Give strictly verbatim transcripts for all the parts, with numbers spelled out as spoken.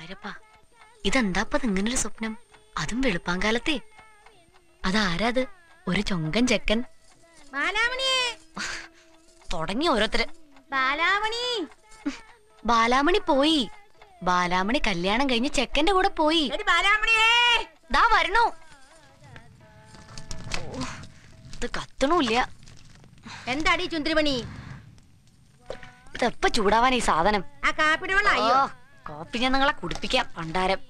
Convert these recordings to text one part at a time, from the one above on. വരപ്പാ ഇതെന്താപ്പത് ഇങ്ങനൊരു സ്വപ്നം അതും വെളുപ്പാങ്കാലത്തെ അതാരാത് ഒരു ചൊങ്കൻ ചെക്കൻ ബാലാമണിയെ തുടങ്ങി ഓരോരുത്തര് ബാലാമണി ബാലാമണി പോയി ബാലാമണി കല്യാണം കഴിഞ്ഞ് ചെക്കന്റെ കൂടെ പോയി ദാ വരണോ ഇത് കത്തണൂല്ല എന്താടി ചുന്തിരിമണി ഇതെപ്പ ചൂടാവാൻ ഈ സാധനം കോപ്പി ഞാൻ നിങ്ങളെ കുടിപ്പിക്കാം പണ്ടാരം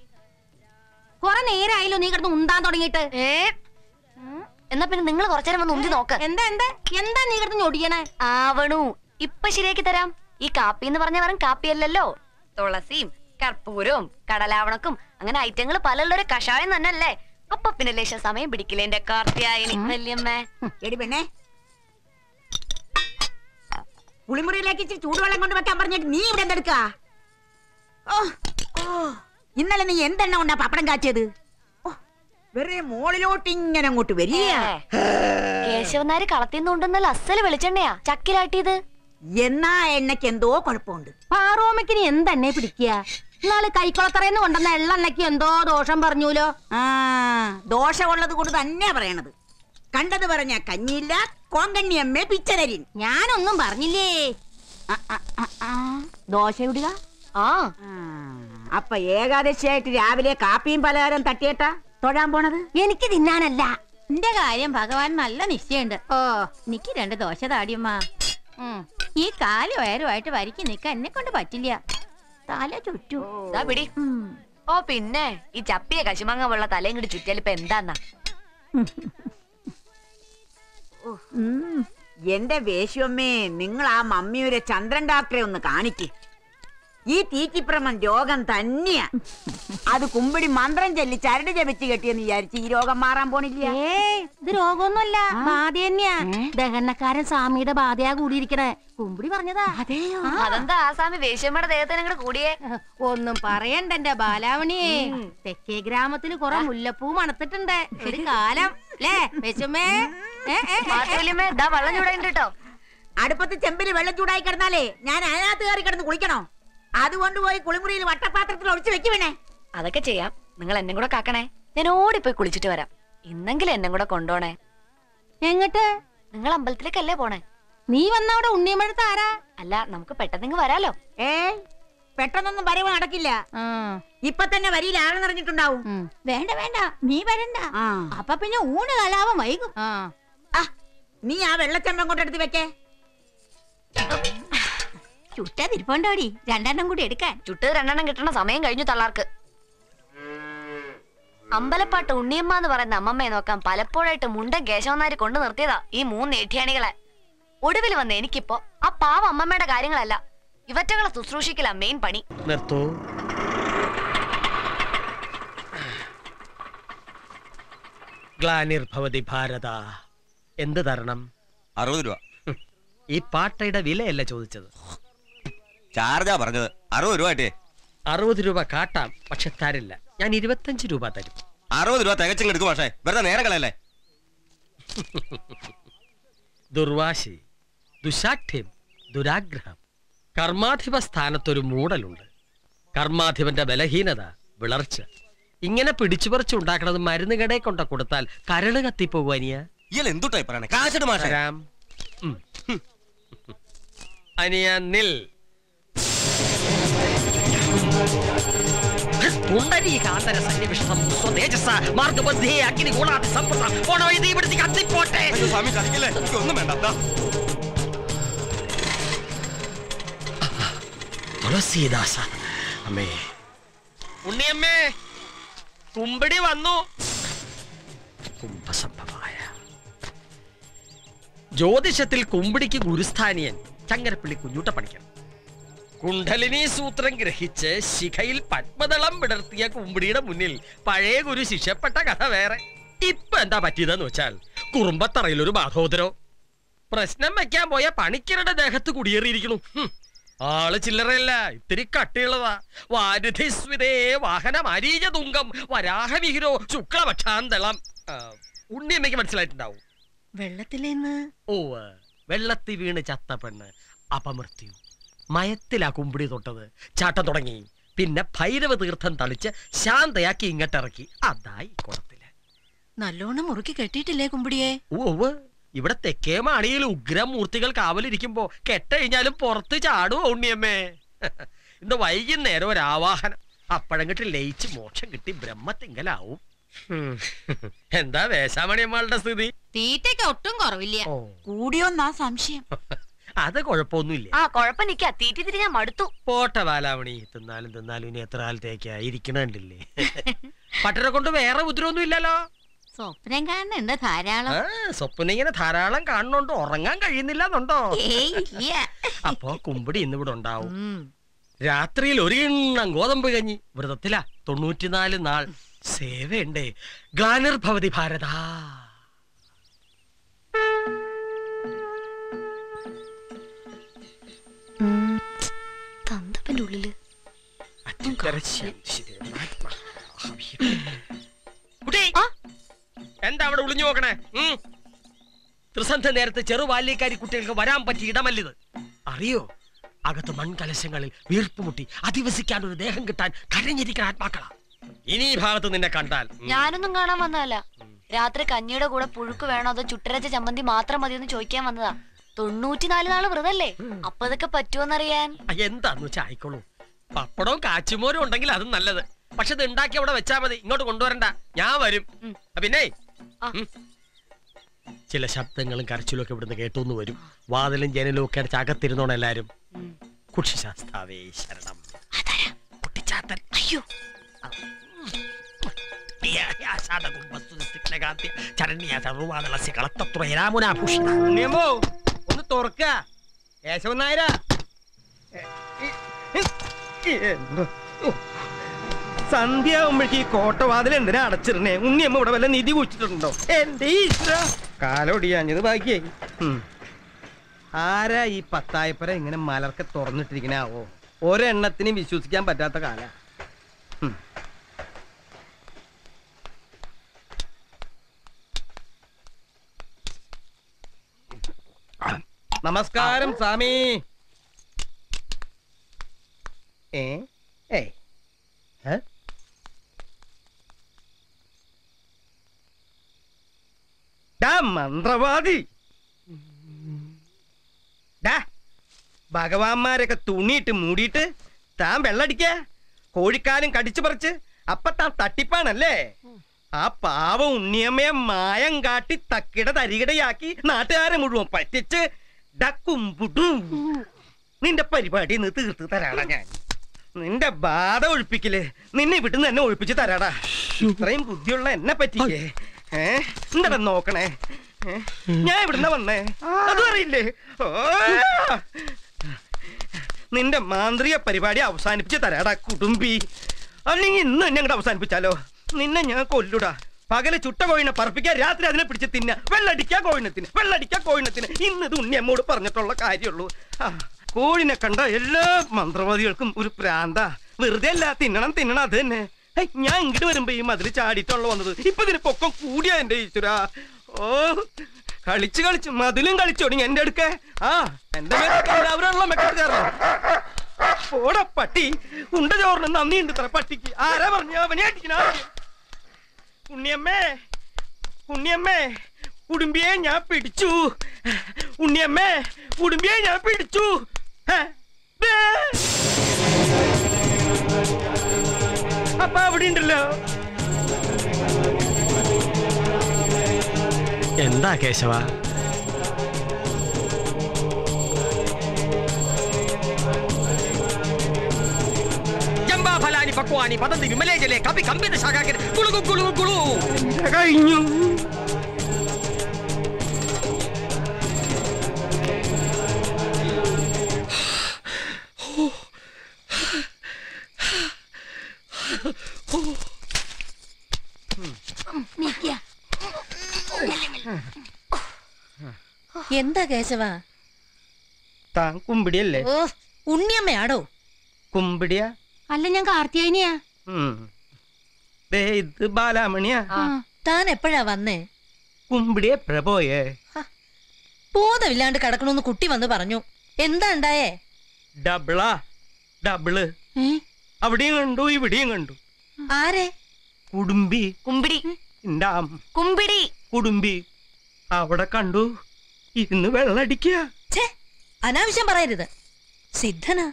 കൊറേ നേരായല്ലോ നീ കിടന്ന് ഉണ്ടാൻ തുടങ്ങിയിട്ട് ഏ എന്നാ പിന്നെ നിങ്ങൾ കുറച്ചേരം വന്ന് ഉന്തി നോക്ക് എന്താ എന്താ എന്താ നീ കിടന്ന് ഞൊടിയണേ ആവണു ഇപ്പൊ ശരിയാക്കി തരാം ഈ കാപ്പി എന്ന് പറഞ്ഞ വെറും കാപ്പിയല്ലല്ലോ തുളസിയും കർപ്പൂരവും കടലാവണക്കും അങ്ങനെ ഐറ്റങ്ങൾ പലരുടെ കഷായം തന്നെ അല്ലേ അപ്പൊ പിന്നെ ലേശ സമയം പിടിക്കില്ല എന്റെ കാർത്തിയായനി വല്യമ്മേ എടി പെണ്ണേ കുളിമുറിയിലേക്ക് ഇച്ചിരി ചൂടുവെള്ളം കൊണ്ട് വെക്കാൻ പറഞ്ഞിട്ട് നീ ഇവിടെ എന്തെടുക്ക ഓ ഓ ഇന്നലെ നീ എന്തെണ്ണ കൊണ്ടാ പപ്പടം കാച്ചിയത് വെറേ മോളിലോട്ട് ഇങ്ങനെ അങ്ങോട്ട് വരിക കേശവനാര് കളത്തിന്നുണ്ടെന്നല്ല അസല് വെളിച്ചെണ്ണയാ ചക്കിലാട്ടിയത് എന്നാ എണ്ണക്ക് എന്തോ കുഴപ്പമുണ്ട് പാറോമക്കിന് എന്തെണ്ണ പിടിക്കുക ഇന്നാള് കൈക്കുളത്തറയെന്ന് കൊണ്ടെന്ന എള്ളെണ്ണയ്ക്ക് എന്തോ ദോഷം പറഞ്ഞൂലോ ആ ദോഷമുള്ളത് കൊണ്ട് തന്നെയാ പറയണത് കണ്ടത് പറഞ്ഞ കഞ്ഞിയില്ല കോങ്കണ്ണിയമ്മേ പിച്ചതരിൻ ഞാനൊന്നും പറഞ്ഞില്ലേ ദോശ ഇടുക ആ അപ്പൊ ഏകാദശിയായിട്ട് രാവിലെ കാപ്പിയും പലഹാരം തട്ടിയേട്ടാ തൊഴാൻ പോണത് എനിക്ക് തിന്നാനല്ല എന്റെ കാര്യം ഭഗവാൻ നല്ല നിശ്ചയുണ്ട് ഓ എനിക്ക് രണ്ട് ദോശ താടിയമ്മ ഈ കാല് വയറുമായിട്ട് വരിക്ക് നിൽക്കാൻ എന്നെ കൊണ്ട് പറ്റില്ല തല ചുറ്റു പിടി ഓ പിന്നെ ഈ ചപ്പിയ കശുമാങ്ങ പോലുള്ള തലയും കൂടി ചുറ്റിയാലിപ്പ എന്താന്നാ എന്റെ വേശ്യമ്മേ നിങ്ങൾ ആ മമ്മിയുടെ ചന്ദ്രൻ ഡാക്ടറെ ഒന്ന് കാണിക്ക് ഈ തീക്കിപ്രമം രോഗം തന്നെയാ അത് കുമ്പിടി മന്ത്രം ചൊല്ലി ചരട് ജപിച്ച് കെട്ടിയെന്ന് വിചാരിച്ച് ഈ രോഗം മാറാൻ പോണില്ല ഇത് രോഗമൊന്നുമല്ല ബാധ തന്നെയാ ദഹനക്കാരൻ സ്വാമിയുടെ ബാധയാ കൂടിയിരിക്കണേ കുമ്പിടി പറഞ്ഞതാ അതെയോ അതെന്താ ആ സ്വാമി വേശ്യമ്മയുടെ ദേഹത്തിനങ്ങൾ കൂടിയേ ഒന്നും പറയണ്ട എന്റെ ബാലാവണിയെ തെക്കേ ഗ്രാമത്തിൽ കുറെ മുല്ലപ്പൂ മണത്തിട്ടുണ്ട് ഒരു കാലം അല്ലേ വേശ്യമ്മേ വെള്ളം ചൂടായിട്ടോ അടുപ്പത്ത് ചെമ്പില് വെള്ളം ചൂടായി കിടന്നാലേ ഞാൻ അതിനകത്ത് കയറി കിടന്ന് കുളിക്കണോ അതുകൊണ്ട് പോയി കുളിമുറിയിൽ വട്ടപാത്രത്തിൽ ഒഴിച്ചു വെക്കുവേണേ അതൊക്കെ ചെയ്യാം നിങ്ങൾ എന്നെ കൂടെ കാക്കണേ ഞാൻ ഓടിപ്പോയി കുളിച്ചിട്ട് വരാം ഇന്നെങ്കിലും എന്നെ കൂടെ കൊണ്ടോണേ എങ്ങട്ട് നിങ്ങൾ അമ്പലത്തിലേക്കല്ലേ പോണേ നീ വന്ന അവിടെ ഉണ്ണിയമ്മടുത്ത് ആരാ അല്ല നമുക്ക് പെട്ടെന്ന് വരാലോ ഏ പെട്ടെന്നൊന്നും വരവ് നടക്കില്ല ഇപ്പൊ തന്നെ വരിയിൽ ആളെ നിറഞ്ഞിട്ടുണ്ടാവും വേണ്ട വേണ്ട നീ വരണ്ട അപ്പൊ പിന്നെ ഊണ് കാലാവൻ വൈകും നീ ആ വെള്ളച്ചെമ്പം കൊണ്ടെടുത്ത് വെക്കേ ചുട്ടതിരിപ്പോണ്ടോടി രണ്ടെണ്ണം കൂടി എടുക്കാൻ ചുട്ടത് രണ്ടെണ്ണം കിട്ടണ സമയം കഴിഞ്ഞു തള്ളാർക്ക് അമ്പലപ്പാട്ട് ഉണ്ണിയമ്മ എന്ന് പറയുന്ന അമ്മമ്മയെ നോക്കാൻ പലപ്പോഴായിട്ട് മുണ്ടൻ കേശവനാര് കൊണ്ടു നിർത്തിയതാ ഈ മൂന്ന് ഏഠ്യാണികളെ ഒടുവിൽ വന്ന എനിക്കിപ്പോ ആ പാവ അമ്മമ്മയുടെ കാര്യങ്ങളല്ല ഇവറ്റകളെ ശുശ്രൂഷിക്കല മെയിൻ പണി നിർത്തൂ ഗ്ലാനിർഭവതി ഭാരത എന്ത് തരണം അറുപത് രൂപ ഈ പാട്ടയുടെ വിലയല്ല ചോദിച്ചത് ചാർജാ പറഞ്ഞത് അറുപത് രൂപ അറുപത് രൂപ കാട്ടാം പക്ഷെ തരില്ല ഞാൻ ഇരുപത്തഞ്ച് രൂപ തരും അറുപത് രൂപ തികച്ചും എടുക്കും പക്ഷേ വെറുതെ നേരം കളയല്ലേ ദുർവാശി ദുശാഠ്യം ദുരാഗ്രഹം കർമാധിപ സ്ഥാനത്തൊരു മൂടലുണ്ട് കർമാധിപന്റെ ബലഹീനത വിളർച്ച ഇങ്ങനെ പിടിച്ചുപറിച്ചുണ്ടാക്കണത് മരുന്ന് കടയിൽ കൊണ്ട കൊടുത്താൽ കരള് കത്തിപ്പോകുവാനിയ അനിയ നിൽ തുളസീദാസ അമ്മേ ഉണ്ണിയമ്മേ കുമ്പിടി വന്നു കുംഭസംഭവമായ ജ്യോതിഷത്തിൽ കുമ്പിടിക്ക് ഗുരുസ്ഥാനിയൻ ചങ്ങരപ്പിള്ളി കുഞ്ഞൂട്ട പണിക്കണം കുണ്ഡലിനി സൂത്രം ഗ്രഹിച്ച് ശിഖയിൽ പത്മദളം വിടർത്തിയ കുമ്പിടിയുടെ മുന്നിൽ പഴയ ഗുരു ശിക്ഷപ്പെട്ട കഥ വേറെ ഇപ്പൊ എന്താ പറ്റിയതെന്ന് വെച്ചാൽ കുറുമ്പത്തറയിലൊരു ബാധോദരോ പ്രശ്നം വെക്കാൻ പോയ പണിക്കരുടെ ദേഹത്ത് കുടിയേറിയിരിക്കണു ആള് ചില്ലറയല്ല ഇത്തിരി കട്ടിയുള്ളതാ വാരുധിസ്വിതേ വാഹനമരീജ തുങ്കം വരാഹവിഹിരോ ശുക്ലപക്ഷാന്തളം ഉണ്ണിയമ്മയ്ക്ക് മനസ്സിലായിട്ടുണ്ടാവും വെള്ളത്തിലേന്ന് ഓ വെള്ളത്തിൽ വീണ് ചത്ത പെണ്ണ് അപമൃത്യു മയത്തിലാ കുമ്പിടി തൊട്ടത് ചാട്ടം തുടങ്ങി പിന്നെ ഭൈരവ തീർത്ഥം തളിച്ച് ശാന്തയാക്കി ഇങ്ങോട്ടിറക്കി. അതായി കുളത്തില് നല്ലോണം മുറുക്കി കെട്ടിയിട്ടില്ലേ കുമ്പിടിയെ? ഓവ്, ഇവിടെ തെക്കേമാണിയിൽ ഉഗ്രമൂർത്തികൾ കാവലിരിക്കുമ്പോ കെട്ടഴിഞ്ഞാലും പുറത്ത് ചാടുവോ ഉണ്ണിയമ്മേ. ഇന്ന് വൈകുന്നേരം ഒരാവാഹനം, അപ്പഴങ്ങിട്ട് ലയിച്ച് മോക്ഷം കിട്ടി ബ്രഹ്മത്തിങ്കലാവും. എന്താ വേശാമണിയമ്മളുടെ സ്ഥിതി? തീറ്റയ്ക്ക് ഒട്ടും കുറവില്ല, കൂടിയൊന്നാ സംശയം. അത് കുഴപ്പമൊന്നുമില്ല, തീറ്റ തിരിഞ്ഞാൽ മടുത്തു പോട്ടെ. വാലാമണി തിന്നാലും തിന്നാലും ഇനി എത്ര കാലത്തേക്കാ ഇരിക്കണണ്ടില്ലേ? പട്ടനെ കൊണ്ട് വേറെ ഉദ്രവൊന്നും ഇല്ലല്ലോ. സ്വപ്നം കാണുന്നുണ്ട് ധാരാളം. സ്വപ്നം ഇങ്ങനെ ധാരാളം കാണുന്നുണ്ടോ? ഉറങ്ങാൻ കഴിയുന്നില്ലെന്നുണ്ടോ? അപ്പൊ കുമ്പിടി ഇന്നിവിടെ ഉണ്ടാവും. രാത്രിയിൽ ഒരു എണ്ണം ഗോതമ്പ് കഞ്ഞി. വ്രതത്തിലാ, തൊണ്ണൂറ്റിനാല് നാൾ സേവയുണ്ടേ. ഗ്ലാനിർഭവതി ഭാരത. തന്തപ്പന്റെ ഉള്ളില് എന്താ അവിടെ ഒളിഞ്ഞു നോക്കണേ? ത്രിസന്ധ നേരത്തെ ചെറു ബാല്യക്കാരി കുട്ടികൾക്ക് വരാൻ പറ്റിയ ഇടമല്ലിത്. അറിയോ, അകത്ത് മൺകലശങ്ങളിൽ വീർപ്പുമുട്ടി അധിവസിക്കാൻ ഒരു ദേഹം കിട്ടാൻ കരഞ്ഞിരിക്കുന്ന ആത്മാക്കളാ. ഇനി ഈ ഭാഗത്ത് നിന്നെ കണ്ടാൽ. ഞാനൊന്നും കാണാൻ വന്നതല്ല. രാത്രി കഞ്ഞിയുടെ കൂടെ പുഴുക്ക് വേണോ അതോ ചുട്ടരച്ച ചമ്മന്തി മാത്രം മതിയെന്ന് ചോദിക്കാൻ വന്നതാ. തൊണ്ണൂറ്റിനാല് നാള് വ്രതല്ലേ, അപ്പൊ ഇതൊക്കെ പറ്റുമെന്നറിയാൻ. എന്താന്ന് വെച്ചാ ആയിക്കോളൂ. പപ്പടവും കാച്ചുമോരും ഉണ്ടെങ്കിൽ അത് നല്ലത്. പക്ഷെ ഇത് ഉണ്ടാക്കി അവിടെ വെച്ചാ മതി, ഇങ്ങോട്ട് കൊണ്ടുവരണ്ട. ഞാൻ വരും. പിന്നെ ചില ശബ്ദങ്ങളും കരച്ചിലും ഒക്കെ ഇവിടുന്ന് കേട്ടോന്ന് വരും. വാതിലും ജനലും ഒക്കെ അടിച്ച് അകത്തിരുന്നോണം എല്ലാരും. കുക്ഷിശാസ്താവേ ശരണം. അയ്യോ, ഒന്ന് തുറക്ക യേശവൻ നായരാ. സന്ധ്യയാകുമ്പോഴേക്ക് ഈ കോട്ടവാതിൽ എന്തിനാ അടച്ചിരുന്നേ? ഉണ്ണിയമ്മ ഇവിടെ വല്ല നിധി കുഴിച്ചിട്ടുണ്ടോ? എന്റെ ഈശ്വര, കാലോടിയാഞ്ഞത് ബാക്കിയായി. ആരാ ഈ പത്തായപ്പുര ഇങ്ങനെ മലർക്കെ തുറന്നിട്ടിരിക്കണാവോ? ഒരെണ്ണത്തിനും വിശ്വസിക്കാൻ പറ്റാത്ത കാല. നമസ്കാരം സ്വാമി. ഏ ഏ മന്ത്രവാദി, ഭഗവാന്മാരൊക്കെ തുണിയിട്ട് മൂടിയിട്ട് താൻ വെള്ളടിക്ക, കോഴിക്കാലും കടിച്ചു പറിച്ച്, അപ്പൊ താൻ തട്ടിപ്പാണല്ലേ? ആ പാവ ഉണ്ണിയമ്മയെ മായം കാട്ടി തക്കിട തരികിടയാക്കി നാട്ടുകാരെ മുഴുവൻ പറ്റിച്ച് ഡക്കുംപുടും. നിന്റെ പരിപാടി നിന്ന് തീർത്ത് തരാടാ ഞാൻ. നിന്റെ ബാധ ഒഴിപ്പിക്കല്, നിന്നെ വിടുന്ന് എന്നെ ഒഴിപ്പിച്ച് തരാടാ. ഇത്രയും ബുദ്ധിയുള്ള എന്നെ പറ്റിക്കേ? ഏ എന്താ നോക്കണേ? ഞാൻ ഇവിടുന്ന വന്നേ, അതും അറിയില്ലേ? നിന്റെ മാന്ത്രിക പരിപാടി അവസാനിപ്പിച്ച് തരാടാ കുടുംബി. അല്ലെങ്കിൽ ഇന്ന് എന്നെ അങ്ങോട്ട് അവസാനിപ്പിച്ചാലോ? നിന്നെ ഞാൻ കൊല്ലൂടാ. പകല് ചുട്ട കോഴിനെ പറപ്പിക്കുക, രാത്രി അതിനെ പിടിച്ച് തിന്ന, വെള്ളടിക്കാൻ കോഴിനത്തിന്, വെള്ളടിക്കാൻ കോഴിനത്തിന്. ഇന്നത് ഉണ്ണിയമ്മോട് പറഞ്ഞിട്ടുള്ള കാര്യമുള്ളൂ. ആ കോഴിനെ കണ്ട എല്ലാ മന്ത്രവാദികൾക്കും ഒരു പ്രാന്താ. വെറുതെ അല്ല, തിന്നണം തിന്നണം അത് തന്നെ. ഞാൻ ഇങ്ങോട്ട് വരുമ്പോ ഈ മതിൽ ചാടിയിട്ടുള്ള വന്നത്. ഇപ്പൊ ഇതിന് പൊക്കം കൂടിയാ എന്റെ ഈശ്വര. ഓ, കളിച്ച് കളിച്ച് മതിലും കളിച്ചോടിങ്ങ എന്റെ അടുക്ക. ആ എന്റെ അവരുള്ള മെക്കാരണം ഓട പട്ടി ഉണ്ട ചോറിന് നന്ദിയുണ്ട് ഇത്ര പട്ടിക്ക്. ആരാ പറഞ്ഞു അവനെ അടിക്കണ? ഉണ്ണിയമ്മേ, ഉണ്ണിയമ്മേ, കുടുംബിയെ ഞാൻ പിടിച്ചു. ഉണ്ണിയമ്മേ, കുടുംബിയെ ഞാൻ പിടിച്ചു. അപ്പ അവിടെ ഉണ്ടല്ലോ. എന്താ കേശവ? കഴിഞ്ഞു. എന്താ കേശവ? താൻ കുമ്പിടിയല്ലേ? ഓ, ഉണ്ണിയമ്മയാടോ കുമ്പിടിയ? അല്ല, ഞാൻ കാർത്തിയാനിയാ. ഇത് ബാലാമണിയാ. താൻ എപ്പോഴാ വന്നേ? കുമ്പിടിയെ പ്രഭോയേ. ബോധമില്ലാണ്ട് കിടക്കണോന്ന് കുട്ടി വന്ന് പറഞ്ഞു. എന്താ ഉണ്ടായേ? ഡബിളാ, ഡബിള്. അവിടെയും കണ്ടു ഇവിടെയും കണ്ടു. ആരെ? കുടുംബി. കുമ്പിടി. കുമ്പിടി. കുടുംബി അവിടെ കണ്ടു. ഇന്ന് വെള്ളടിക്കുക. അനാവശ്യം പറയരുത്. സിദ്ധനാ,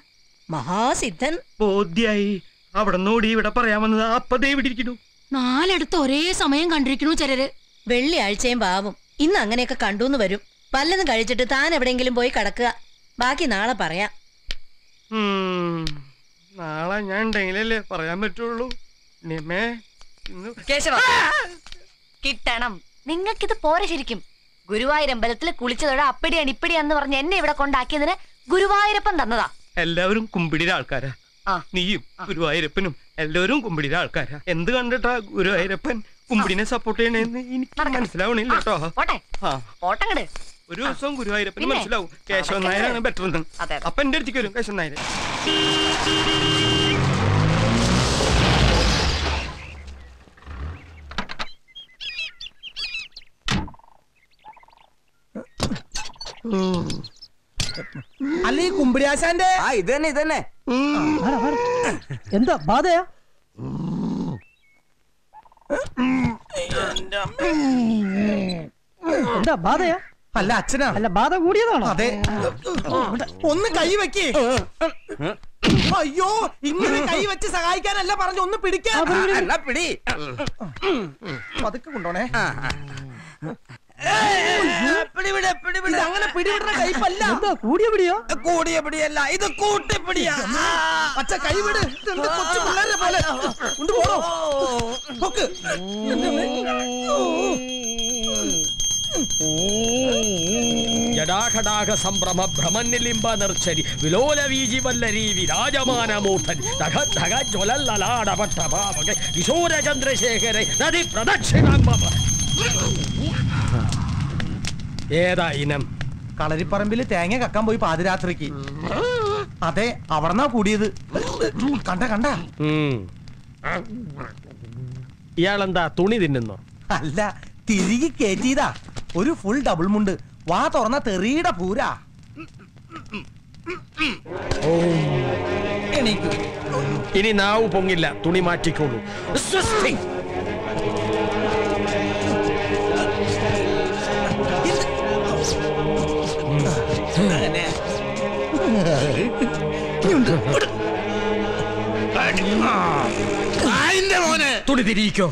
മഹാസിദ്ധൻ. ബോധ്യായി. അവിടെ നോടി ഇവിടെ പറയാൻ വന്നത്. അപ്പതേ ഇവിടെ ഇരിക്കുന്നു. നാലടുത്ത് ഒരേ സമയം കണ്ടിരിക്കുന്നു ചിലര്. വെള്ളിയാഴ്ചയും പാവം ഇന്ന് അങ്ങനെയൊക്കെ കണ്ടൂന്ന് വരും. വല്ലതും കഴിച്ചിട്ട് താൻ എവിടെയെങ്കിലും പോയി കിടക്കുക. ബാക്കി നാളെ പറയാം. നാളെ ഞാൻ ഉണ്ടെങ്കിലല്ലേ പറയാൻ പറ്റുള്ളൂ. കിട്ടണം. നിങ്ങൾക്കിത് പോരെ ശരിക്കും. ഗുരുവായൂരമ്പലത്തിൽ കുളിച്ചതോടെ അപ്പടിയാണ് ഇപ്പടിയാന്ന് പറഞ്ഞ് എന്നെ ഇവിടെ കൊണ്ടാക്കിയതിന് ഗുരുവായൂരപ്പൻ തന്നതാ. എല്ലാവരും കുമ്പിടിയുടെ ആൾക്കാരാ. നീയും ഗുരുവായൂരപ്പനും എല്ലാവരും കുമ്പിടിയുടെ ആൾക്കാരാ. എന്ത് കണ്ടിട്ടാ ഗുരുവായൂരപ്പൻ കുമ്പിടിനെ സപ്പോർട്ട് ചെയ്യണേന്ന് എനിക്ക് മനസ്സിലാവണില്ല കേട്ടോ. ഒരു ദിവസം ഗുരുവായൂരപ്പന് മനസ്സിലാവും കേശവൻ നായരാണ് ബെറ്റർ എന്ന്. അപ്പൊ എന്റെ അടുത്തേക്ക് വരും കേശവൻ നായർ. അല്ല ഈ കുമ്പിടിയാശാന്റെ ഇത് തന്നെ ഇത് തന്നെ എന്താ ബാധയാ? എന്താ ബാധയാ? അല്ല അച്ഛനാ. അല്ല ബാധ കൂടിയതാണോ? അതെ. ഒന്ന് കൈ വെക്കേ. അയ്യോ, ഇങ്ങനെ കൈ വെച്ച് സഹായിക്കാനല്ല പറഞ്ഞു. ഒന്ന് പിടിക്കാൻ. പിടി പതുക്കെ കൊണ്ടോണേ. അങ്ങനെ പിടിവിടുന്ന കൈപ്പല്ല. കൂടിയ പിടിയോ? കൂടിയ പിടിയല്ല, ഇത് കൂട്ടിപ്പിടിയാ. അച്ഛ കൈവിട്. കൊച്ചു പിള്ളേരെ പോലെ കൊണ്ടുപോണോ? ജടാഘടാഘ സംഭ്രമ ഭ്രമനിലിംബ നിർച്ചരി വിലോലവീജിവല്ലരീ വിരാജമാനമൂർധൻ ജ്വലല്ലാടപട്ടഭാവക കിശോര ചന്ദ്രശേഖര നദി പ്രദക്ഷിണം മമ. ഏതാ ഇനം? കളരിപ്പറമ്പിൽ തേങ്ങ കക്കാൻ പോയി പാതിരാത്രിക്ക്. അതെ, അവിടെന്നാ കൂടിയത്. കണ്ട കണ്ട ഇയാളെന്താ തുണി തിന്നുന്നോ? അല്ല, തിരികെ കയറ്റിയതാ. ഒരു ഫുൾ ഡബിൾ മുണ്ട്. വാ തുറന്ന തെറിയുടെ പൂരാ. ഇനി നാവ് പൊങ്ങില്ല, തുണി മാറ്റിക്കോളൂ. തുണി തിരിയിക്കോ.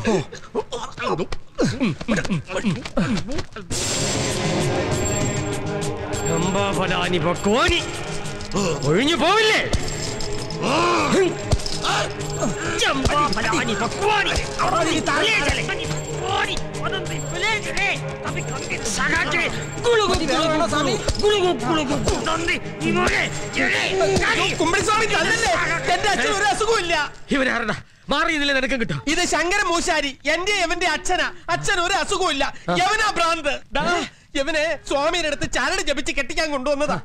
ഒഴിഞ്ഞു പോവില്ലേ? ഇവനാരടാ? മാറിയില്ലേ നിനക്കും കിട്ടും. ഇത് ശങ്കര മൂശാരി, എന്റെ എവന്റെ അച്ഛനാ. അച്ഛൻ ഒരു അസുഖവും ഇല്ല. യവനാ ഭ്രാന്ത്. യവനെ സ്വാമിയുടെ അടുത്ത് ചരട് ജപിച്ച് കെട്ടിക്കാൻ കൊണ്ടുവന്നതാ.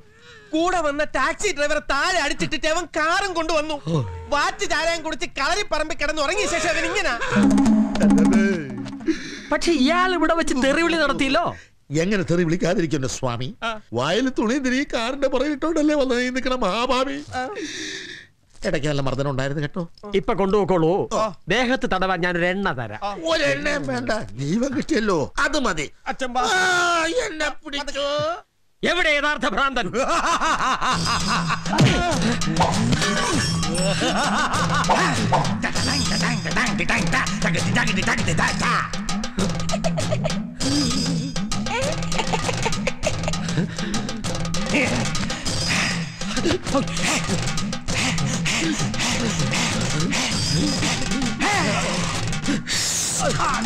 കൂടെ വന്ന ടാക്സി ഡ്രൈവർ താഴെ അടിച്ചിട്ടിട്ട് അവൻ കാറും കൊണ്ടുവന്നു. വാറ്റ് ചാരായം കുടിച്ച് കളരിപ്പറമ്പിൽ കിടന്ന് ഉറങ്ങിയ ശേഷം അവൻ ഇങ്ങനെ. പക്ഷെ ഇയാൾ ഇവിടെ വെച്ച് തെറിവിളി നടത്തിയല്ലോ. എങ്ങനെ തെറി വിളിക്കാതിരിക്കും സ്വാമി? വയൽ തുണി തിരി കാറിന്റെ പുറകിട്ടോണ്ടല്ലേ വന്നത്. നിൽക്കണ മഹാഭാവി. ഇടയ്ക്ക് നല്ല മർദ്ദനം ഉണ്ടായിരുന്നു കേട്ടോ. ഇപ്പൊ കൊണ്ടുപോക്കോളൂ. ദേഹത്ത് തടവാൻ ഞാനൊരു എണ്ണ തരാം. ഒരെണ്ണയും വേണ്ട, ജീവൻ കിട്ടിയല്ലോ അത് മതി. എവിടെ യഥാർത്ഥ ഭ്രാന്തൻ?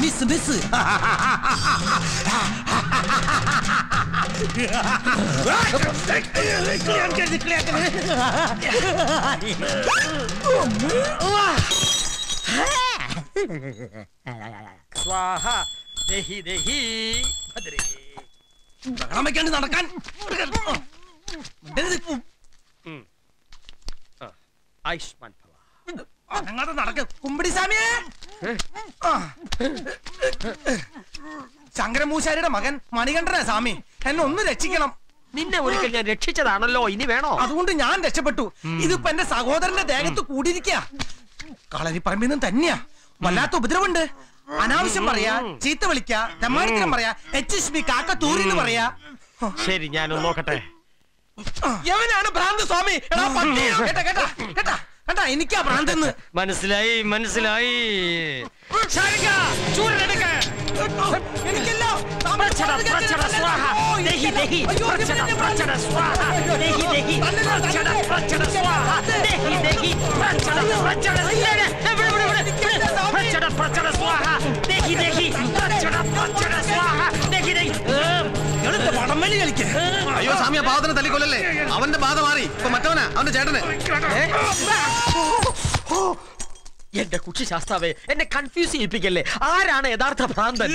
മിസ് മിസ് സ്വാഹ ദേഹി ദേഹി ഭദ്രേ. വെക്കാണ്ട് നടക്കാൻ ആയുഷ്മാൻ ഭവ. നടക്ക കുമ്പിടി സ്വാമിയെ. ശങ്കരമൂശാരിയുടെ മകൻ മണികണ്ഠനാ സ്വാമി. എന്നെ ഒന്ന് രക്ഷിക്കണം. നിന്നെ ഒരിക്കൽ ഞാൻ രക്ഷിച്ചതാണല്ലോ, ഇനി വേണോ? അതുകൊണ്ട് ഞാൻ രക്ഷപ്പെട്ടു. ഇതിപ്പോ എന്റെ സഹോദരന്റെ ദേഹത്ത് കൂടിയിരിക്കുക. കളരിപ്പറമ്പിൽ നിന്നും തന്നെയാ വല്ലാത്ത ഉപദ്രവമുണ്ട്. അനാവശ്യം പറയാ, ചീത്ത വിളിക്കാ, തമാശ പറയാ, എച്ച് എസ് ബി കാക്ക തൂരിന്ന് പറയാ. ശരി, ഞാനും നോക്കട്ടെ. എവനാണ് ഭ്രാന്ത് സ്വാമി? കേട്ടാ കേട്ടാ കേട്ടാ കേട്ടാ എനിക്കാ ഭ്രാന്തെന്ന് മനസ്സിലായി മനസ്സിലായി. അയ്യോ സ്വാമിയ, പാവത്തിനെ തല്ലിക്കൊല്ലല്ലേ. അവന്റെ ബാധ മാറി, ഇപ്പൊ മറ്റവനാ അവന്റെ ചേട്ടന്. എന്റെ കുക്ഷി ശാസ്താവേ, എന്നെ കൺഫ്യൂസ് ചെയ്യിപ്പിക്കല്ലേ. ആരാണ് യഥാർത്ഥ ഭ്രാന്തൻ?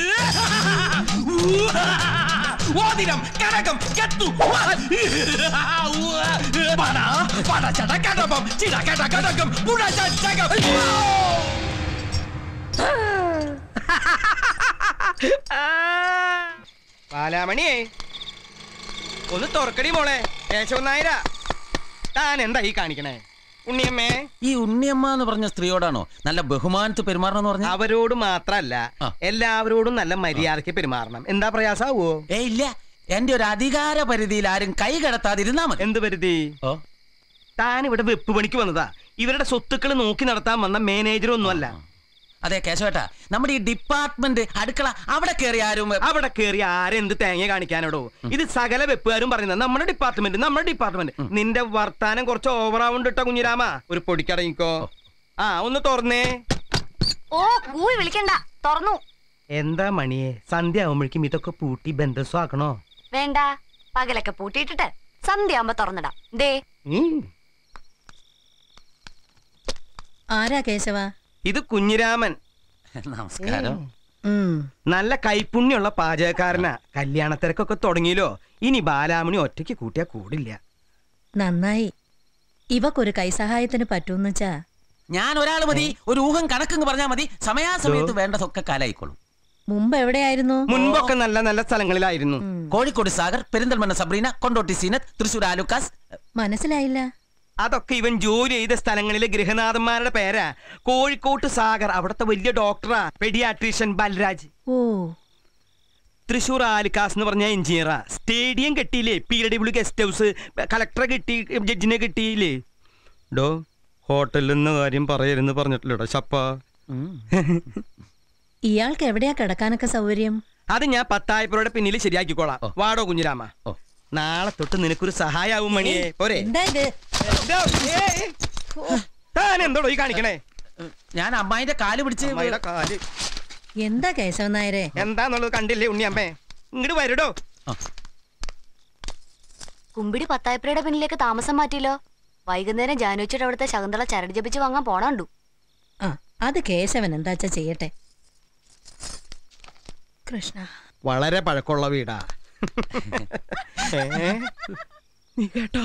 ബാലാമണിയെ ഒന്ന് തുറക്കടി മോളെ. കേശവൻ നായരാ, താൻ എന്താ ഈ കാണിക്കണേ? ഉണ്ണിയമ്മേ, ഈ ഉണ്ണിയമ്മ എന്ന് പറഞ്ഞ സ്ത്രീയോടാണോ നല്ല ബഹുമാനത്ത് പെരുമാറണം എന്ന് പറഞ്ഞ? അവരോട് മാത്രല്ല, എല്ലാവരോടും നല്ല മര്യാദക്ക് പെരുമാറണം. എന്താ പ്രയാസാവോ? ഏ ഇല്ല, എന്റെ ഒരു അധികാര പരിധിയിൽ ആരും കൈ കടത്താതിരുന്നാ മതി. എന്ത് പരിധി? താൻ ഇവിടെ വെപ്പ് പണിക്ക് വന്നതാ. ഇവരുടെ സ്വത്തുക്കൾ നോക്കി നടത്താൻ വന്ന മാനേജർ ഒന്നുമല്ല. അതെ കേശവേട്ടാ, നമ്മുടെ ഈ ഡിപ്പാർട്ട്മെന്റ് അടുക്കള, അവിടെ കയറി ആരും അവിടെ കയറി ആരെന്ത് തേങ്ങ കാണിക്കാനോടോ? ഇത് സകല വെപ്പുകാരും പറയുന്നത് നമ്മുടെ ഡിപ്പാർട്ട്മെന്റ് നമ്മുടെ ഡിപ്പാർട്ട്മെന്റ്. നിന്റെ വർത്താനം കുറച്ച് ഓവറാവുണ്ട് കേട്ടോ കുഞ്ഞിരാമ. ഒരു പൊടിക്കടങ്ങിക്കോ. ആ ഒന്ന് തുറന്നേ. ഓ കൂവി വിളിക്കണ്ട, തുറന്നു. എന്താ മണിയെ, സന്ധ്യ ആവുമ്പോഴേക്കും ഇതൊക്കെ പൂട്ടി ബന്ധസ്വാക്കണോ? വേണ്ട, പകലൊക്കെ പൂട്ടിയിട്ടിട്ട് സന്ധ്യ ആവുമ്പോ തുറന്നിടാം. ദേ ആരാ കേശവ? ഇത് കുഞ്ഞിരാമൻ. നമസ്കാരം. നല്ല കൈപ്പുണ്യുള്ള പാചകക്കാരനാ. കല്യാണത്തിരക്കൊക്കെ തുടങ്ങിയല്ലോ, ഇനി ബാലാമണി ഒറ്റയ്ക്ക് കൂട്ടിയാ കൂടില്ല. നന്നായി. ഇവക്കൊരു കൈസഹായത്തിന് പറ്റൂന്ന് വെച്ചാ ഞാൻ ഒരാൾ മതി. ഒരു ഊഹം കണക്കെന്ന് പറഞ്ഞാൽ മതി. സമയാസമയത്ത് വേണ്ടതൊക്കെ കാലായിക്കോളും. മുമ്പ് എവിടെയായിരുന്നു? മുൻപൊക്കെ നല്ല നല്ല സ്ഥലങ്ങളിലായിരുന്നു. കോഴിക്കോട് സാഗർ, പെരിന്തൽമണ്ണ സബ്രീന, കൊണ്ടോട്ടി സീനത്ത്, തൃശൂർ ആലുക്കാസ്. മനസ്സിലായില്ല. അതൊക്കെ ഇവൻ ജോലി ചെയ്ത സ്ഥലങ്ങളിലെ ഗൃഹനാഥന്മാരുടെ പേരാ. കോഴിക്കോട്ട് സാഗർ, അവിടുത്തെ വലിയ ഡോക്ടറാ, പെഡിയാട്രീഷ്യൻ ബൽരാജ്. ഓ തൃശൂർ ആലുക്കാസ് എന്ന് പറഞ്ഞ എഞ്ചിനീയറാ. സ്റ്റേഡിയം കിട്ടിയില്ലേ, പി ഡബ്ല്യു ഗസ്റ്റ് ഹൗസ്, കളക്ടറെ കിട്ടി, ജഡ്ജിനെ കിട്ടിയില്ലേ. ഡോ ഹോട്ടലിൽ നിന്ന് കാര്യം പറയരുന്ന് പറഞ്ഞിട്ടില്ലോടോ ചപ്പ. ഇയാൾക്ക് എവിടെയാ കിടക്കാനൊക്കെ സൗകര്യം? അത് ഞാൻ പത്തായപ്പുറയുടെ പിന്നിൽ ശരിയാക്കിക്കോളാം. വാടോ കുഞ്ഞിരാമ, നാളെ തൊട്ട് നിനക്കൊരു സഹായാവും മണിയെ. പോരെ? എന്തോടോ ഈ കാണിക്കണേ? ഞാൻ അമ്മായിന്റെ കാല് പിടിച്ച്. എന്താ കേശവൻ നായരെ? എന്താന്നുള്ളത് കണ്ടില്ലേ ഉണ്ണിയമ്മേ? ഇങ്ങോട്ട് വരടോ. കുമ്പിടി പത്തായപ്പുരയുടെ പിന്നിലേക്ക് താമസം മാറ്റിയല്ലോ. വൈകുന്നേരം ജാനുവച്ചിട്ട് അവിടുത്തെ ശകുന്തള ചരട് ജപിച്ച് വാങ്ങാൻ പോണുണ്ടു. ആ അത് കേശവൻ എന്താച്ചാ ചെയ്യട്ടെ. കൃഷ്ണ, വളരെ പഴക്കമുള്ള വീടാ. നീ കേട്ടോ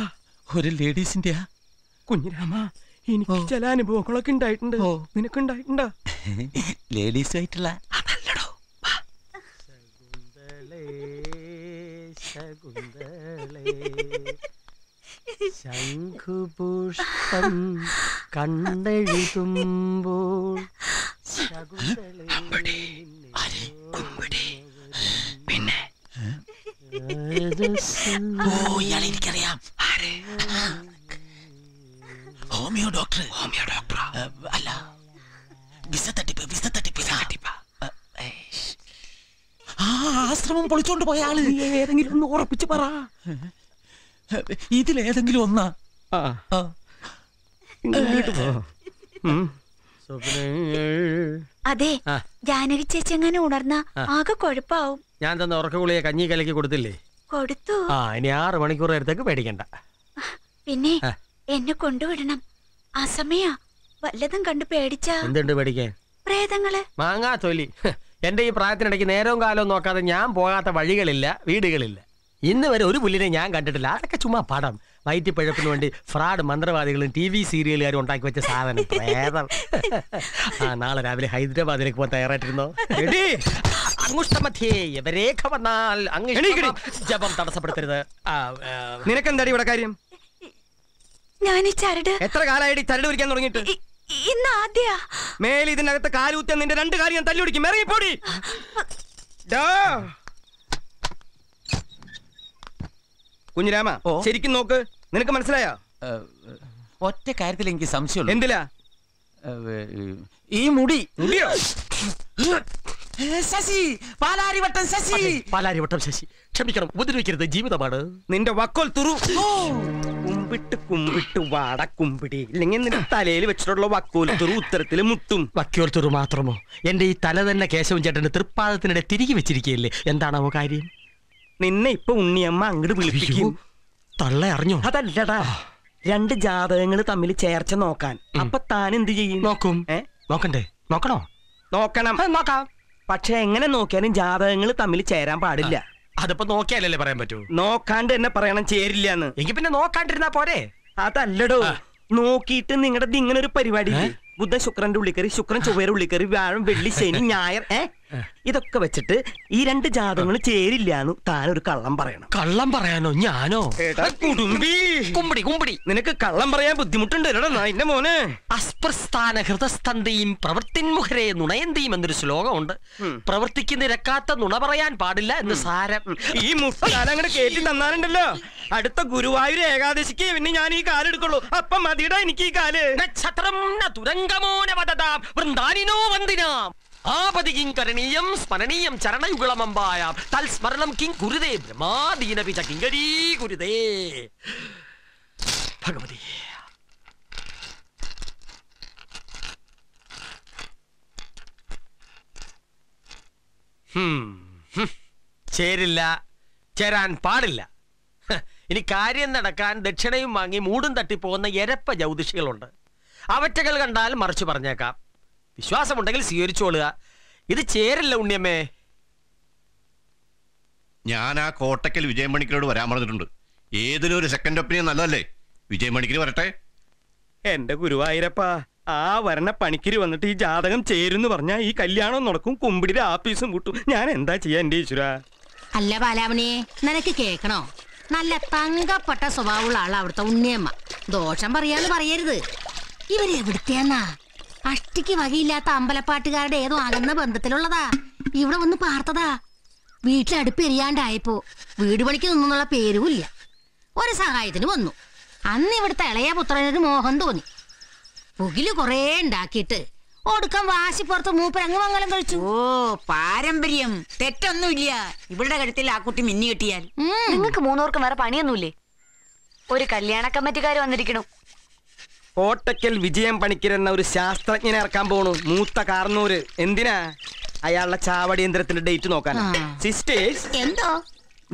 ഒരു ലേഡീസിന്റെ? കുഞ്ഞിരാമ, എനിക്ക് ചില അനുഭവങ്ങളൊക്കെ ഉണ്ടായിട്ടുണ്ട്. നിനക്ക് ഉണ്ടായിട്ടുണ്ടോ ലേഡീസ് ആയിട്ടുള്ള? അതല്ലടോ. ശംഖുപുഷ്പം കണ്ടെഴുതുമ്പോൾ പിന്നെ എനിക്കറിയാം. Homeo doctor? ഹോമിയോ ഡോക്ടർ അല്ല, വിസ തട്ടിപ്പ്. വിസ തട്ടിപ്പ് ആശ്രമം പൊളിച്ചോണ്ട് പോയ ആള്. ഏതെങ്കിലും ഒന്ന് ഉറപ്പിച്ച് പറ. ഇതിലേതെങ്കിലും ഒന്നാ. അതെ, ജാനകി ചേച്ചി അങ്ങനെ ഉണർന്ന ആകെ കുഴപ്പാവും. ഞാൻ തന്നെ ഉറക്ക ഗുളിക കഞ്ഞി കലക്കി കൊടുത്തില്ലേ? കൊടുത്തു. ആ ഇനി ആറ് മണിക്കൂർ നേരത്തേക്ക് പേടിക്കണ്ട. പിന്നെ എന്നെ കൊണ്ടുവിടണം. ആ സമയ വല്ലതും കണ്ടു പേടിച്ചാ? എന്തുണ്ട് പേടിക്കാൻ? പ്രേതങ്ങള്, മാങ്ങാ തൊലി. എന്റെ ഈ പ്രായത്തിനിടയ്ക്ക് നേരവും കാലവും നോക്കാതെ ഞാൻ പോകാത്ത വഴികളില്ല, വീടുകളില്ല. ഇന്ന് വരെ ഒരു പുല്ലിനെ ഞാൻ കണ്ടിട്ടില്ല. അതൊക്കെ ചുമ്മാ പടം. വയറ്റിപ്പഴപ്പിന് വേണ്ടി ഫ്രോഡ് മന്ത്രവാദികളും ടി വി സീരിയലുകാരും ഉണ്ടാക്കി വെച്ച സാധനം പ്രേതം. ആ നാളെ രാവിലെ ഹൈദരാബാദിലേക്ക് പോകാൻ തയ്യാറായിട്ടിരുന്നോ? ജപം തടസ്സപ്പെടുത്തരുത്. നിനക്കെന്താടി ഇവിടെ കാര്യം? എത്ര കാലായി ചരട് പിടിക്കാൻ തുടങ്ങിയിട്ട്? മേലെ ഇതിനകത്ത് കാലൂത്തിയ നിന്റെ രണ്ട് കാര്യം ഞാൻ തല്ലുപിടിക്കും. ഇറങ്ങിപ്പോടി. കുഞ്ഞിരാമ, ശരിക്കും നോക്ക്. നിനക്ക് മനസ്സിലായോ? ഒറ്റ കാര്യത്തിൽ എനിക്ക് സംശയമുള്ളൂ. എന്തിലാ? ഈ മുടി മുടിയോ? ശശി, പാലാരിവട്ടം ശശി, പാലാരിവട്ടം ശശി, ക്ഷമിക്കണം, ഉപദ്രവിക്കരുത്, ജീവിതമാണ്. നിന്റെ വക്കോൽ തുറു. കുമ്പിട്ട് കുമ്പിട്ട് വാട കുമ്പിടി, ഇല്ലെങ്കിൽ നിന്റെ തലയിൽ വെച്ചിട്ടുള്ള വക്കോൽ തുറു ഉത്തരത്തിൽ മുട്ടും. വക്കോൽ തുറു മാത്രമോ? എന്റെ ഈ തല തന്നെ കേശവൻ ചേട്ടന്റെ തൃപ്പാദത്തിനിടെ തിരികെ വെച്ചിരിക്കുകയല്ലേ? എന്താണാവോ കാര്യം? നിന്നെ ഇപ്പൊ ഉണ്ണിയമ്മ അങ്ങോട്ട് വിളിപ്പിക്കും. തള്ള അറിഞ്ഞോ? അതല്ലടാ, രണ്ട് ജാതകങ്ങൾ തമ്മിൽ ചേർച്ച നോക്കാൻ. അപ്പൊ താൻ എന്ത് ചെയ്യും? നോക്കും. നോക്കണ്ടേ? നോക്കണോ? നോക്കണം. നോക്കാം. പക്ഷെ എങ്ങനെ നോക്കിയാലും ജാതകങ്ങൾ തമ്മിൽ ചേരാൻ പാടില്ല. അതിപ്പോ നോക്കിയാലല്ലേ പറയാൻ പറ്റൂ? നോക്കാണ്ട് എന്നെ പറയണം ചേരില്ല എന്ന്. എനിക്ക് പിന്നെ നോക്കാണ്ടിരുന്നാ പോരെ? അതല്ലടോ, നോക്കിയിട്ട് നിങ്ങളുടെ ഇങ്ങനെ ഒരു പരിപാടി. ബുദ്ധ ശുക്രന്റെ ഉള്ളിക്കറി, ശുക്രൻ ചൊവ്വയുടെ ഉള്ളിക്കറി, വ്യാഴം വെള്ളി ശനി ഞായർ, ഏ ഇതൊക്കെ വെച്ചിട്ട് ഈ രണ്ട് ജാതകങ്ങൾ ചേരില്ലാന്ന് താനൊരു കള്ളം പറയണം. കള്ളം പറയാനോ? ഞാനോ? കുമ്പടി കുമ്പടി, നിനക്ക് കള്ളം പറയാൻ ബുദ്ധിമുട്ടുണ്ട് എന്റെ മോനെ. അസ്പൃസ്ഥാന ഹൃദസ്തന്തയും പ്രവൃത്തിൻമുഖരെ നുണയന്തയും എന്നൊരു ശ്ലോകമുണ്ട്. പ്രവർത്തിക്കുന്ന രക്കാത്ത നുണ പറയാൻ പാടില്ല എന്ന് സാരം. ഈ മുട്ടങ്ങനെ കേട്ടി തന്നാലുണ്ടല്ലോ, അടുത്ത ഗുരുവായൂർ ഏകാദശിക്ക് പിന്നെ ഞാൻ ഈ കാലെടുക്കുള്ളൂ. അപ്പൊ മതിയുടെ എനിക്ക് ഈ കാല്. നക്ഷത്രം തുരങ്കമോനവതാം വൃന്ദാനിനോ വന്ദിനാം. ചേരില്ല, ചേരാൻ പാടില്ല. ഇനി കാര്യം നടക്കാൻ ദക്ഷിണയും വാങ്ങി മൂടും തട്ടിപ്പോകുന്ന എരപ്പ ജ്യോതിഷികളുണ്ട്. അവറ്റകൾ കണ്ടാൽ മറിച്ചു പറഞ്ഞേക്കാം. വിശ്വാസമുണ്ടെങ്കിൽ സ്വീകരിച്ചോളുക. ഇത് ചേരല്ല ഉണ്ണിയമ്മേ. ഞാൻ ആ കോട്ടക്കൽ വിജയമണിക്കരോട് വരാൻ പറഞ്ഞിട്ടുണ്ട്. ഏതിലും ഒരു സെക്കൻഡ് ഒപ്പീനിയൻ നല്ലതല്ലേ? വിജയമണിക്കര് വരട്ടെ. എന്റെ ഗുരുവായൂരപ്പ, ആ വരണ പണിക്കര് വന്നിട്ട് ഈ ജാതകം ചേരുന്ന് പറഞ്ഞാൽ ഈ കല്യാണം നടക്കും, കുമ്പിടിയുടെ ആപ്പീസും കൂട്ടും. ഞാൻ എന്താ ചെയ്യാ എന്റെ ഈശ്വര? അല്ല ബാലാമണിയെ, നിനക്ക് കേൾക്കണോ? നല്ല തങ്കപ്പെട്ട സ്വഭാവമുള്ള ആളാ അവിടുത്തെ ഉണ്ണിയമ്മ. ദോഷം പറയാന്ന് പറയരുത്. ഇവരെവിടുത്തെയാന്നാ? അഷ്ടിക്ക് വകയില്ലാത്ത അമ്പലപ്പാട്ടുകാരുടെ ഏതോ അകന്ന ബന്ധത്തിലുള്ളതാ. ഇവിടെ വന്ന് പാർത്തതാ. വീട്ടിലടുപ്പ് എരിയാണ്ടായപ്പോ വീട് പണിക്ക് നിന്നുള്ള പേരുമില്ല. ഒരു സഹായത്തിന് വന്നു. അന്ന് ഇവിടുത്തെ ഇളയ പുത്രനൊരു മോഹം തോന്നി. പുകില് കൊറേ ഉണ്ടാക്കിയിട്ട് ഒടുക്കം വാശിപ്പുറത്ത് മൂപ്പരങ്ങ് മംഗലം കഴിച്ചു. ഓ, പാരമ്പര്യം, തെറ്റൊന്നുമില്ല. ഇവരുടെ കഴുത്തിൽ ആ കുട്ടി മിന്നി കെട്ടിയാൽ. നിങ്ങൾക്ക് മൂന്നോർക്കും വേറെ പണിയൊന്നുമില്ലേ? ഒരു കല്യാണ കമ്മിറ്റിക്കാർ വന്നിരിക്കണു. കോട്ടക്കൽ വിജയം പണിക്കരെന്ന ഒരു ശാസ്ത്രജ്ഞനെ ഇറക്കാൻ പോണു, മൂത്ത കാർന്നൂര്. എന്തിനാ? അയാളുടെ ചാവടിയന്ത്രത്തിന്റെ ഡേറ്റ് നോക്കാനാ. സിസ്റ്റേഴ്സ്, എന്തോ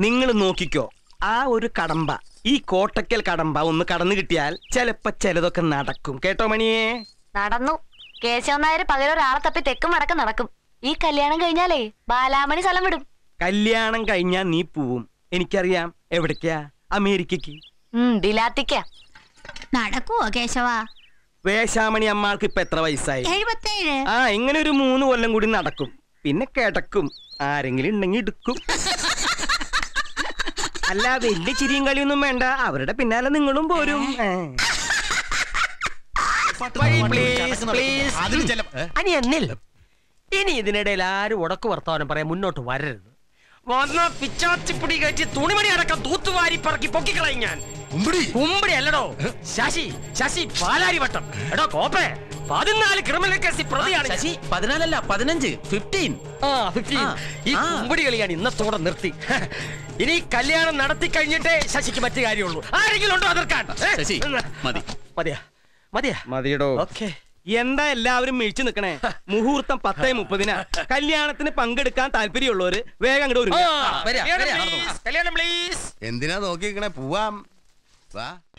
നിങ്ങൾ നോക്കിക്കോ. ആ ഒരു കടമ്പ, ഈ കോട്ടക്കൽ കടമ്പ ഒന്ന് കടന്നു കിട്ടിയാൽ ചെലപ്പോ ചിലതൊക്കെ നടക്കും. കേട്ടോ മണിയെ? നടന്നു. കേശവൻ നായർ പകലൊരാളെ തപ്പി തെക്കും വടക്കം നടക്കും. ഈ കല്യാണം കഴിഞ്ഞാലേ ബാലാമണി സ്ഥലം വിടും. കല്യാണം കഴിഞ്ഞാൽ നീ പോവും, എനിക്കറിയാം. എവിടേക്കാ? അമേരിക്കക്ക്, ദിലാത്തിക്കാ. നടക്കുവോ കേശവ? വേശാമണി അമ്മാർക്ക് ഇപ്പൊ എത്ര വയസ്സായി? എഴുപത്തേഴ്. ആ, ഇങ്ങനെ ഒരു മൂന്ന് കൊല്ലം കൂടി നടക്കും. പിന്നെ കിടക്കും. ആരെങ്കിലും ഉണ്ടെങ്കിൽ എടുക്കും. അല്ല, വലിയ ചിരിയും കളിയൊന്നും വേണ്ട. അവരുടെ പിന്നാലെ നിങ്ങളും പോരും. ഇനി ഇതിനിടയിൽ ആരും ഉടക്കു വർത്തമാനം പറയാൻ മുന്നോട്ട് വരരുത്. വന്ന പിച്ചാത്തിപ്പൊടി കയറ്റി തുണിമണി അടക്കം തൂത്തുവാരി പറക്കി പൊക്കിക്കളയും ഞാൻ. കുമ്പടി അല്ലടോ ശശി, ശശി പാലാരിവട്ടം. എടോ കോപ്പേ, പതിനാല് ക്രിമിനൽ കേസിൽ പ്രതിയാണ് ശശി. പതിനാലല്ല, പതിനഞ്ച്. ഫിഫ്റ്റീൻ. ആ, ഫിഫ്റ്റീൻ. ഈ കുമ്പടി കളിയാണ് ഇന്നത്തോടെ നിർത്തി. ഇനി കല്യാണം നടത്തി കഴിഞ്ഞിട്ടേ ശശിക്ക് മറ്റു കാര്യമുള്ളൂ. ആരെങ്കിലും ഉണ്ടോ അതിർക്കാൻ? മതിയാ, മതിയാ, മതിയടോ. ഓക്കെ. എന്താ എല്ലാവരും മിഴിച്ചു നിക്കണേ? മുഹൂർത്തം പത്തേ മുപ്പതിനാ. കല്യാണത്തിന് പങ്കെടുക്കാൻ താല്പര്യമുള്ളവര് വേഗം അങ്ങോട്ട് വരും. എന്തിനാ നോക്കി നിക്കണേ? പോവാം.